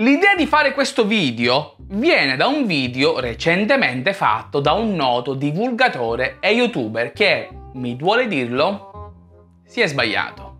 L'idea di fare questo video viene da un video recentemente fatto da un noto divulgatore e youtuber che, mi duole dirlo, si è sbagliato.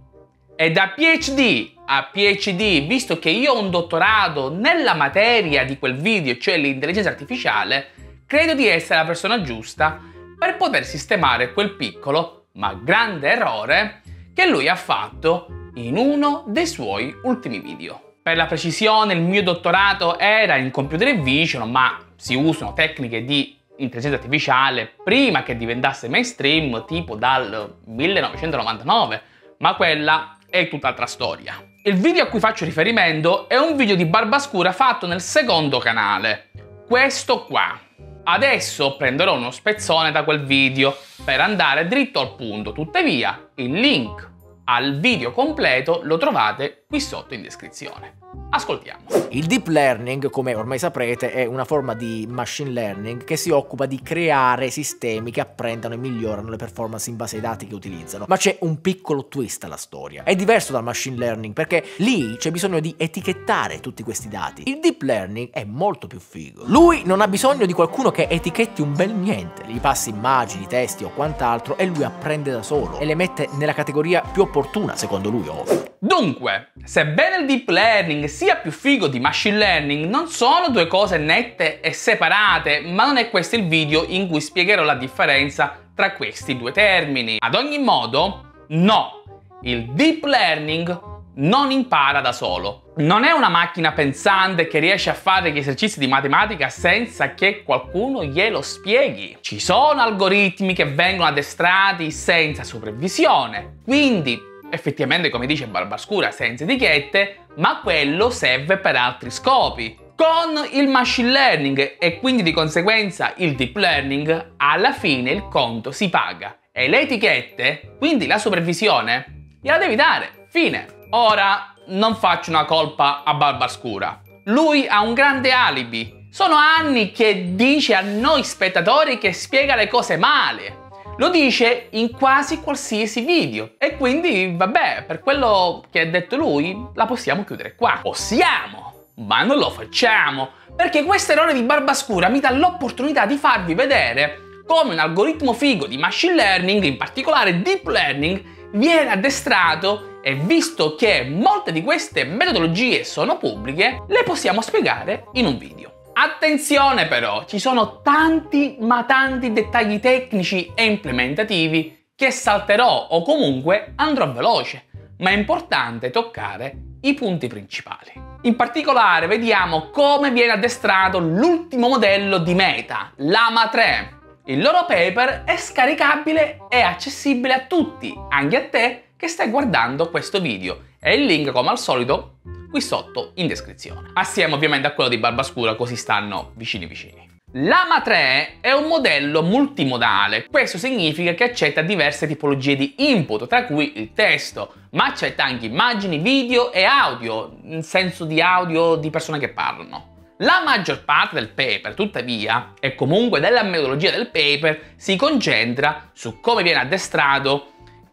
E da PhD a PhD, visto che io ho un dottorato nella materia di quel video, cioè l'intelligenza artificiale, credo di essere la persona giusta per poter sistemare quel piccolo ma grande errore che lui ha fatto in uno dei suoi ultimi video. Per la precisione, il mio dottorato era in computer vision, ma si usano tecniche di intelligenza artificiale prima che diventasse mainstream, tipo dal 1999, ma quella è tutt'altra storia. Il video a cui faccio riferimento è un video di Barbascura fatto nel secondo canale, questo qua. Adesso prenderò uno spezzone da quel video per andare dritto al punto, tuttavia il link al video completo lo trovate qui sotto in descrizione. Ascoltiamo. Il deep learning, come ormai saprete, è una forma di machine learning che si occupa di creare sistemi che apprendano e migliorano le performance in base ai dati che utilizzano. Ma c'è un piccolo twist alla storia. È diverso dal machine learning perché lì c'è bisogno di etichettare tutti questi dati. Il deep learning è molto più figo. Lui non ha bisogno di qualcuno che etichetti un bel niente. Gli passi immagini, testi o quant'altro e lui apprende da solo e le mette nella categoria più opportuna, secondo lui, ovvio. Dunque, sebbene il deep learning sia più figo di machine learning, non sono due cose nette e separate, ma non è questo il video in cui spiegherò la differenza tra questi due termini. Ad ogni modo, no, il deep learning non impara da solo. Non è una macchina pensante che riesce a fare gli esercizi di matematica senza che qualcuno glielo spieghi. Ci sono algoritmi che vengono addestrati senza supervisione, quindi effettivamente, come dice Barbascura, senza etichette, ma quello serve per altri scopi. Con il machine learning e quindi di conseguenza il deep learning, alla fine il conto si paga e le etichette, quindi la supervisione, gliela devi dare. Fine. Ora non faccio una colpa a Barbascura. Lui ha un grande alibi. Sono anni che dice a noi spettatori che spiega le cose male. Lo dice in quasi qualsiasi video e quindi vabbè, per quello che ha detto lui la possiamo chiudere qua. Possiamo, ma non lo facciamo, perché questo errore di Barbascura mi dà l'opportunità di farvi vedere come un algoritmo figo di machine learning, in particolare deep learning, viene addestrato e, visto che molte di queste metodologie sono pubbliche, le possiamo spiegare in un video. Attenzione però, ci sono tanti ma tanti dettagli tecnici e implementativi che salterò o comunque andrò veloce, ma è importante toccare i punti principali. In particolare vediamo come viene addestrato l'ultimo modello di Meta, Llama 3. Il loro paper è scaricabile e accessibile a tutti, anche a te che stai guardando questo video, e il link come al solito qui sotto in descrizione, assieme ovviamente a quello di Barbascura, così stanno vicini vicini. Llama 3 è un modello multimodale. Questo significa che accetta diverse tipologie di input, tra cui il testo, ma accetta anche immagini, video e audio, in senso di audio di persone che parlano. La maggior parte del paper, tuttavia, e comunque della metodologia del paper, si concentra su come viene addestrato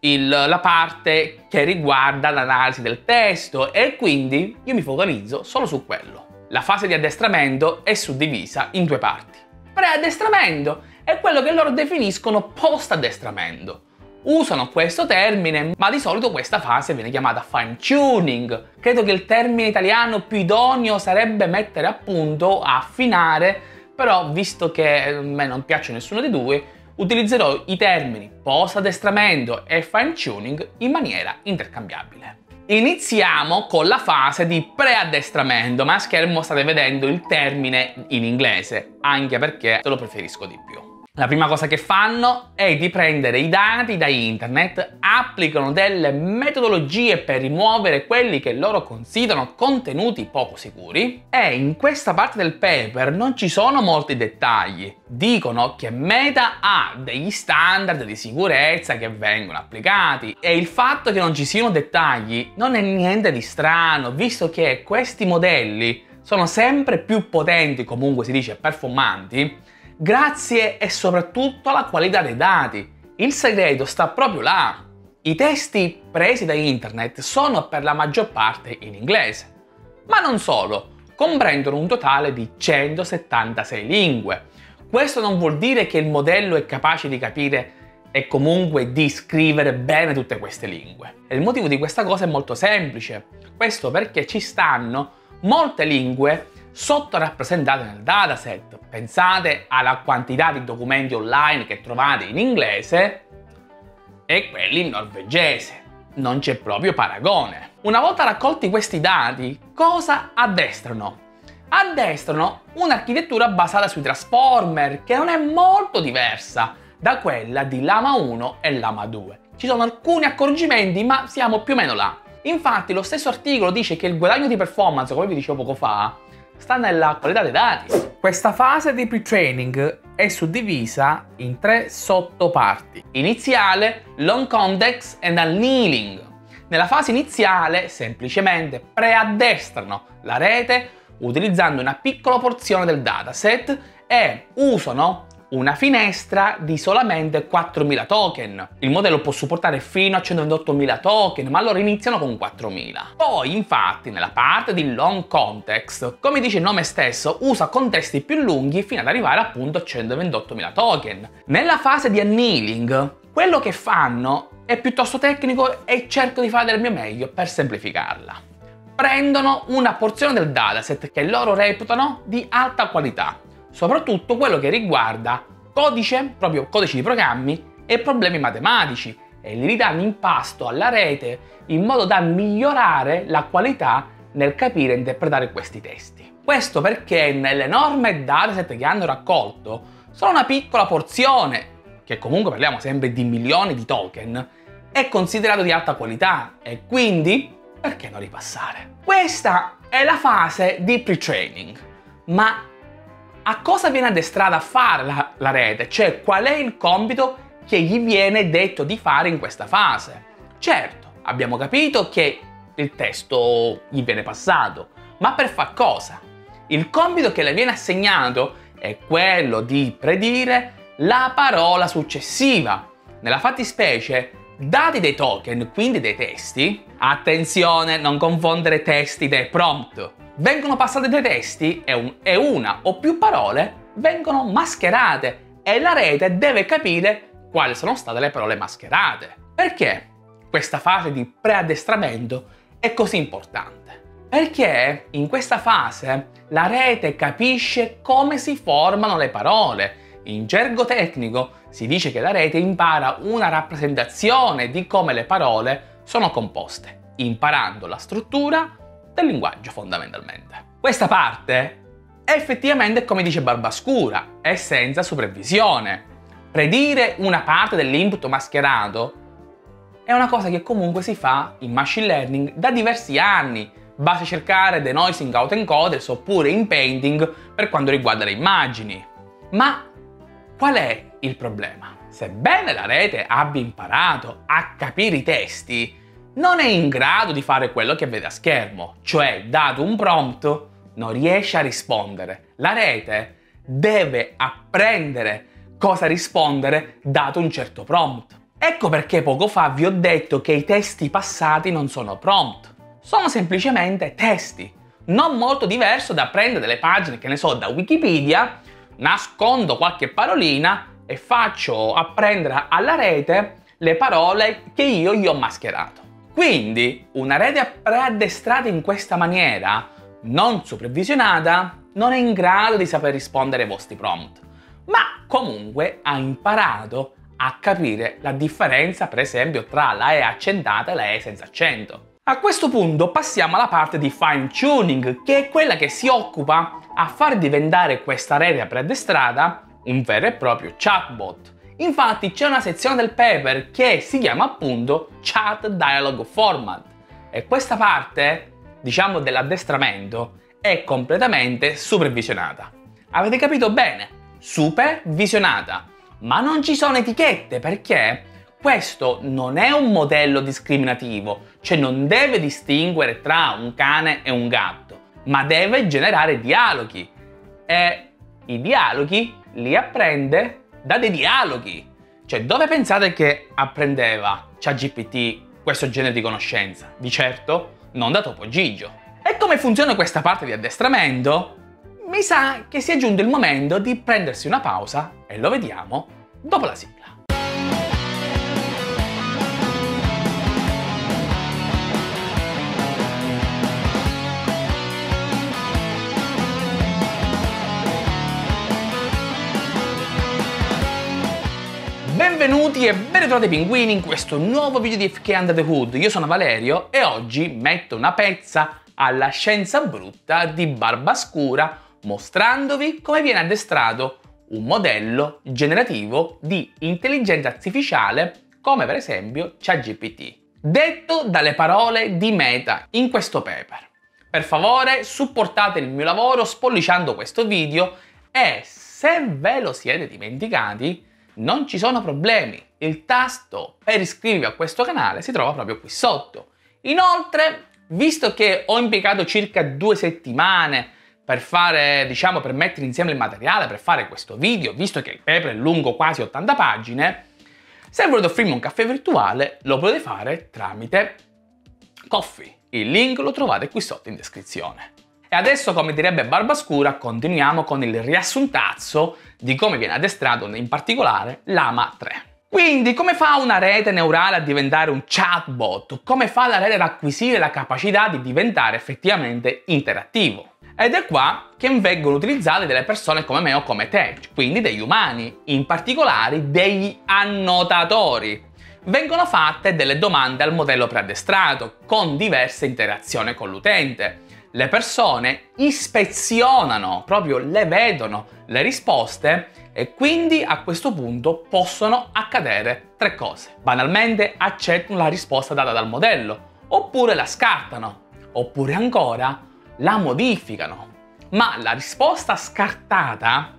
la parte che riguarda l'analisi del testo, e quindi io mi focalizzo solo su quello. La fase di addestramento è suddivisa in due parti: preaddestramento è quello che loro definiscono post-addestramento. Usano questo termine, ma di solito questa fase viene chiamata fine tuning. Credo che il termine italiano più idoneo sarebbe mettere a punto, affinare, però visto che a me non piace nessuno dei due, utilizzerò i termini post-addestramento e fine-tuning in maniera intercambiabile. Iniziamo con la fase di preaddestramento, ma a schermo state vedendo il termine in inglese, anche perché lo preferisco di più. La prima cosa che fanno è di prendere i dati da internet, applicano delle metodologie per rimuovere quelli che loro considerano contenuti poco sicuri, e in questa parte del paper non ci sono molti dettagli. Dicono che Meta ha degli standard di sicurezza che vengono applicati, e il fatto che non ci siano dettagli non è niente di strano, visto che questi modelli sono sempre più potenti, comunque si dice performanti, grazie e soprattutto alla qualità dei dati. Il segreto sta proprio là. I testi presi da internet sono per la maggior parte in inglese. Ma non solo, comprendono un totale di 176 lingue. Questo non vuol dire che il modello è capace di capire e comunque di scrivere bene tutte queste lingue. E il motivo di questa cosa è molto semplice. Questo perché ci stanno molte lingue sottorappresentate nel dataset. Pensate alla quantità di documenti online che trovate in inglese e quelli in norvegese. Non c'è proprio paragone. Una volta raccolti questi dati, cosa addestrano? Addestrano un'architettura basata sui Transformer, che non è molto diversa da quella di Llama 1 e Llama 2. Ci sono alcuni accorgimenti, ma siamo più o meno là. Infatti lo stesso articolo dice che il guadagno di performance, come vi dicevo poco fa, sta nella qualità dei dati. Questa fase di pre-training è suddivisa in 3 sottoparti. Iniziale, long context and annealing. Nella fase iniziale semplicemente preaddestrano la rete utilizzando una piccola porzione del dataset e usano una finestra di solamente 4.000 token. Il modello può supportare fino a 128.000 token, ma loro iniziano con 4.000. Poi, infatti, nella parte di long context, come dice il nome stesso, usa contesti più lunghi fino ad arrivare appunto a 128.000 token. Nella fase di annealing, quello che fanno è piuttosto tecnico e cerco di fare del mio meglio per semplificarla. Prendono una porzione del dataset che loro reputano di alta qualità, soprattutto quello che riguarda codice, proprio codici di programmi e problemi matematici, e li ridanno in pasto alla rete in modo da migliorare la qualità nel capire e interpretare questi testi. Questo perché nell'enorme dataset che hanno raccolto solo una piccola porzione, che comunque parliamo sempre di milioni di token, è considerato di alta qualità e quindi perché non ripassare? Questa è la fase di pre-training, ma a cosa viene addestrata a fare la rete? Cioè, qual è il compito che gli viene detto di fare in questa fase? Certo, abbiamo capito che il testo gli viene passato, ma per far cosa? Il compito che le viene assegnato è quello di predire la parola successiva. Nella fattispecie, dati dei token, quindi dei testi, attenzione, non confondere testi dai prompt, vengono passati dei testi e una o più parole vengono mascherate e la rete deve capire quali sono state le parole mascherate. Perché questa fase di preaddestramento è così importante? Perché in questa fase la rete capisce come si formano le parole. In gergo tecnico si dice che la rete impara una rappresentazione di come le parole sono composte, imparando la struttura del linguaggio fondamentalmente. Questa parte è effettivamente, come dice Barbascura, è senza supervisione. Predire una parte dell'input mascherato è una cosa che comunque si fa in machine learning da diversi anni. Basta cercare denoising out encoders oppure in painting per quanto riguarda le immagini. Ma qual è il problema? Sebbene la rete abbia imparato a capire i testi, non è in grado di fare quello che vede a schermo, cioè dato un prompt non riesce a rispondere. La rete deve apprendere cosa rispondere dato un certo prompt. Ecco perché poco fa vi ho detto che i testi passati non sono prompt, sono semplicemente testi, non molto diverso da prendere delle pagine, che ne so, da Wikipedia, nascondo qualche parolina e faccio apprendere alla rete le parole che io gli ho mascherato. Quindi una rete preaddestrata in questa maniera, non supervisionata, non è in grado di saper rispondere ai vostri prompt, ma comunque ha imparato a capire la differenza, per esempio, tra la E accentata e la E senza accento. A questo punto passiamo alla parte di fine tuning, che è quella che si occupa a far diventare questa rete preaddestrata un vero e proprio chatbot. Infatti c'è una sezione del paper che si chiama appunto Chat Dialogue Format e questa parte, diciamo, dell'addestramento è completamente supervisionata. Avete capito bene? Supervisionata. Ma non ci sono etichette, perché questo non è un modello discriminativo, cioè non deve distinguere tra un cane e un gatto, ma deve generare dialoghi e i dialoghi li apprende da dei dialoghi. Cioè, dove pensate che apprendeva ChatGPT questo genere di conoscenza? Di certo non da Topo Gigio. E come funziona questa parte di addestramento? Mi sa che sia giunto il momento di prendersi una pausa e lo vediamo dopo la sigla. Benvenuti e ben ritrovati pinguini in questo nuovo video di AFK Under The Hood. Io sono Valerio e oggi metto una pezza alla scienza brutta di Barbascura, mostrandovi come viene addestrato un modello generativo di intelligenza artificiale come per esempio ChatGPT, detto dalle parole di Meta in questo paper. Per favore supportate il mio lavoro spolliciando questo video e se ve lo siete dimenticati non ci sono problemi, il tasto per iscrivervi a questo canale si trova proprio qui sotto. Inoltre, visto che ho impiegato circa 2 settimane per fare, per mettere insieme il materiale, per fare questo video, visto che il paper è lungo quasi 80 pagine, se volete offrirmi un caffè virtuale lo potete fare tramite Ko-fi. Il link lo trovate qui sotto in descrizione. E adesso, come direbbe Barbascura, continuiamo con il riassuntazzo di come viene addestrato in particolare Llama 3. Quindi, come fa una rete neurale a diventare un chatbot? Come fa la rete ad acquisire la capacità di diventare effettivamente interattivo? Ed è qua che vengono utilizzate delle persone come me o come te, quindi degli umani, in particolare degli annotatori. Vengono fatte delle domande al modello preaddestrato, con diverse interazioni con l'utente. Le persone ispezionano, proprio le vedono, le risposte e quindi a questo punto possono accadere 3 cose. Banalmente accettano la risposta data dal modello, oppure la scartano, oppure ancora la modificano. Ma la risposta scartata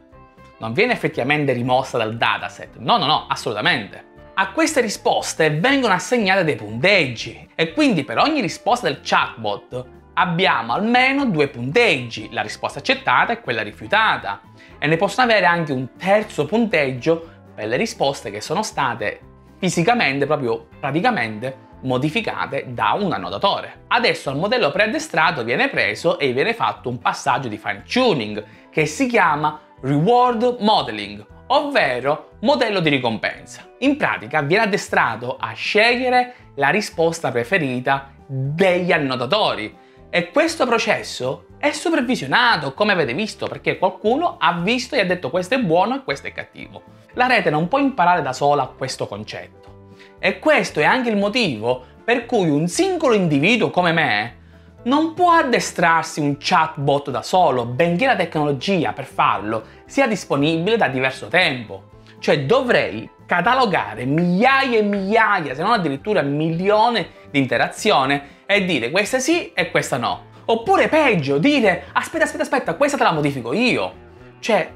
non viene effettivamente rimossa dal dataset, no, assolutamente. A queste risposte vengono assegnate dei punteggi e quindi per ogni risposta del chatbot abbiamo almeno 2 punteggi, la risposta accettata e quella rifiutata, e ne possono avere anche un terzo punteggio per le risposte che sono state fisicamente, proprio praticamente, modificate da un annotatore. Adesso al modello preaddestrato viene preso e viene fatto un passaggio di fine tuning che si chiama reward modeling, ovvero modello di ricompensa. In pratica viene addestrato a scegliere la risposta preferita degli annotatori. E questo processo è supervisionato, come avete visto, perché qualcuno ha visto e ha detto questo è buono e questo è cattivo. La rete non può imparare da sola questo concetto. E questo è anche il motivo per cui un singolo individuo come me non può addestrarsi un chatbot da solo, benché la tecnologia per farlo sia disponibile da diverso tempo. Cioè dovrei catalogare migliaia e migliaia, se non addirittura milioni di interazioni e dire questa sì e questa no. Oppure peggio, dire aspetta, questa te la modifico io. Cioè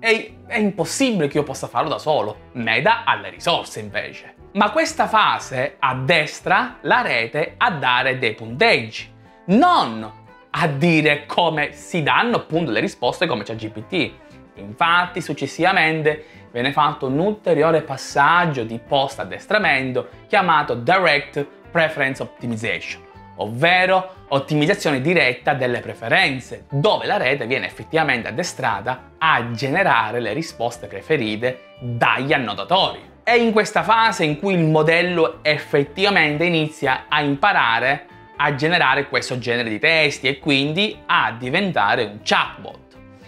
è impossibile che io possa farlo da solo. Meta ha le risorse invece. Ma questa fase addestra la rete a dare dei punteggi, non a dire come si danno appunto le risposte come ChatGPT. Infatti successivamente viene fatto un ulteriore passaggio di post addestramento chiamato Direct Preference Optimization, ovvero ottimizzazione diretta delle preferenze, dove la rete viene effettivamente addestrata a generare le risposte preferite dagli annotatori. È in questa fase in cui il modello effettivamente inizia a imparare a generare questo genere di testi e quindi a diventare un chatbot.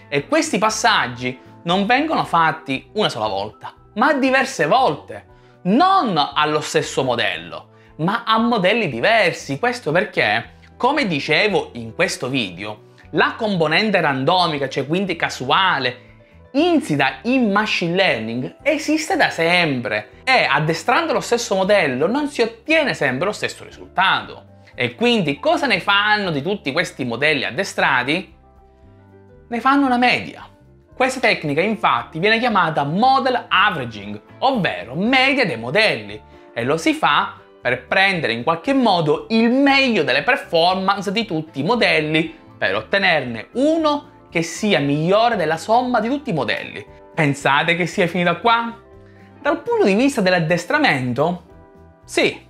E questi passaggi non vengono fatti una sola volta, ma diverse volte, non allo stesso modello, ma a modelli diversi. Questo perché, come dicevo in questo video, la componente randomica, cioè quindi casuale, insita in machine learning esiste da sempre e addestrando lo stesso modello non si ottiene sempre lo stesso risultato. E quindi cosa ne fanno di tutti questi modelli addestrati? Ne fanno una media. Questa tecnica infatti viene chiamata model averaging, ovvero media dei modelli, e lo si fa per prendere in qualche modo il meglio delle performance di tutti i modelli per ottenerne uno che sia migliore della somma di tutti i modelli. Pensate che sia finita qua? Dal punto di vista dell'addestramento? Sì.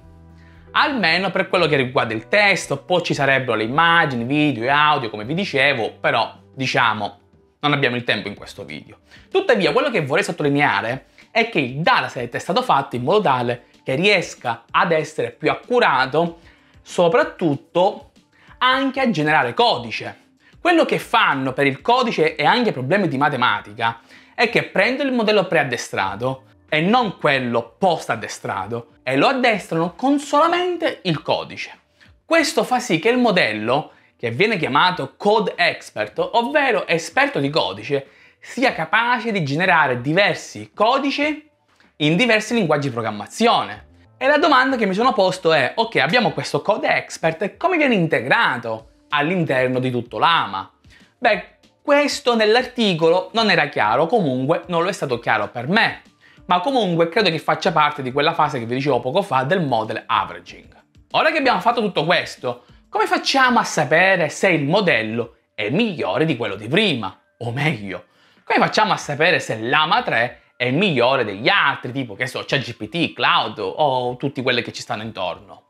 almeno per quello che riguarda il testo. Poi ci sarebbero le immagini, video e audio, come vi dicevo, però diciamo non abbiamo il tempo in questo video. Tuttavia quello che vorrei sottolineare è che il dataset è stato fatto in modo tale che riesca ad essere più accurato, soprattutto anche a generare codice. Quello che fanno per il codice e anche problemi di matematica è che prendono il modello preaddestrato e non quello post-addestrato e lo addestrano con solamente il codice. Questo fa sì che il modello, che viene chiamato Code Expert, ovvero esperto di codice, sia capace di generare diversi codici in diversi linguaggi di programmazione. E la domanda che mi sono posto è: ok, abbiamo questo Code Expert, come viene integrato all'interno di tutto Llama? Beh, questo nell'articolo non era chiaro, comunque non lo è stato chiaro per me, ma comunque credo che faccia parte di quella fase che vi dicevo poco fa del model averaging. Ora che abbiamo fatto tutto questo, come facciamo a sapere se il modello è migliore di quello di prima? O meglio, come facciamo a sapere se Llama 3 è migliore degli altri, tipo che so, ChatGPT, Claude o tutti quelli che ci stanno intorno?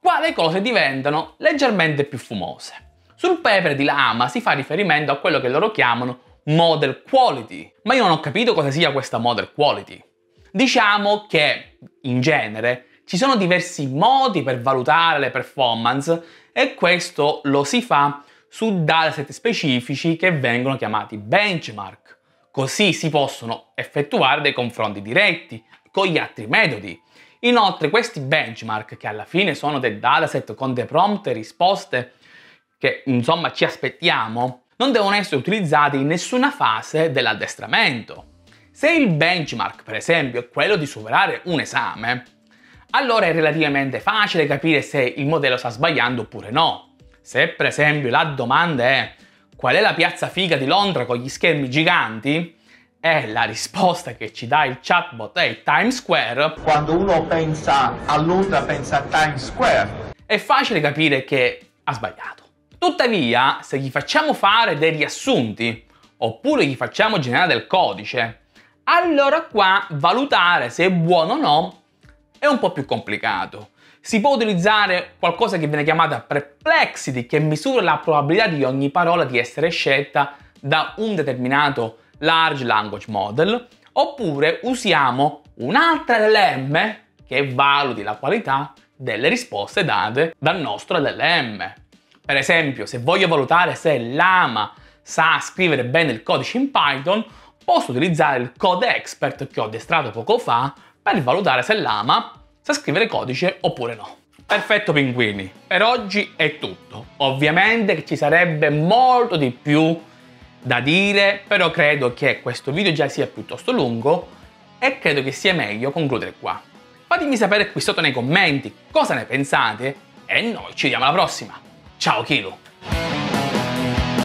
Qua le cose diventano leggermente più fumose. Sul paper di Llama si fa riferimento a quello che loro chiamano model quality, ma io non ho capito cosa sia questa model quality. Diciamo che in genere ci sono diversi modi per valutare le performance e questo lo si fa su dataset specifici che vengono chiamati benchmark. Così si possono effettuare dei confronti diretti con gli altri metodi. Inoltre questi benchmark, che alla fine sono dei dataset con dei prompt e risposte che insomma ci aspettiamo, non devono essere utilizzati in nessuna fase dell'addestramento. Se il benchmark per esempio è quello di superare un esame, allora è relativamente facile capire se il modello sta sbagliando oppure no. Se per esempio la domanda è qual è la piazza figa di Londra con gli schermi giganti, e la risposta che ci dà il chatbot è Times Square, quando uno pensa a Londra pensa a Times Square, è facile capire che ha sbagliato. Tuttavia, se gli facciamo fare dei riassunti oppure gli facciamo generare del codice, allora qua valutare se è buono o no è un po' più complicato. Si può utilizzare qualcosa che viene chiamata perplexity, che misura la probabilità di ogni parola di essere scelta da un determinato large language model, oppure usiamo un'altra LLM che valuti la qualità delle risposte date dal nostro LLM. Per esempio, se voglio valutare se Llama sa scrivere bene il codice in Python, posso utilizzare il Code Expert che ho addestrato poco fa per valutare se Llama sa scrivere codice oppure no. Perfetto pinguini, per oggi è tutto. Ovviamente che ci sarebbe molto di più da dire, però credo che questo video già sia piuttosto lungo e credo che sia meglio concludere qua. Fatemi sapere qui sotto nei commenti cosa ne pensate e noi ci vediamo alla prossima. Ciao Kilo!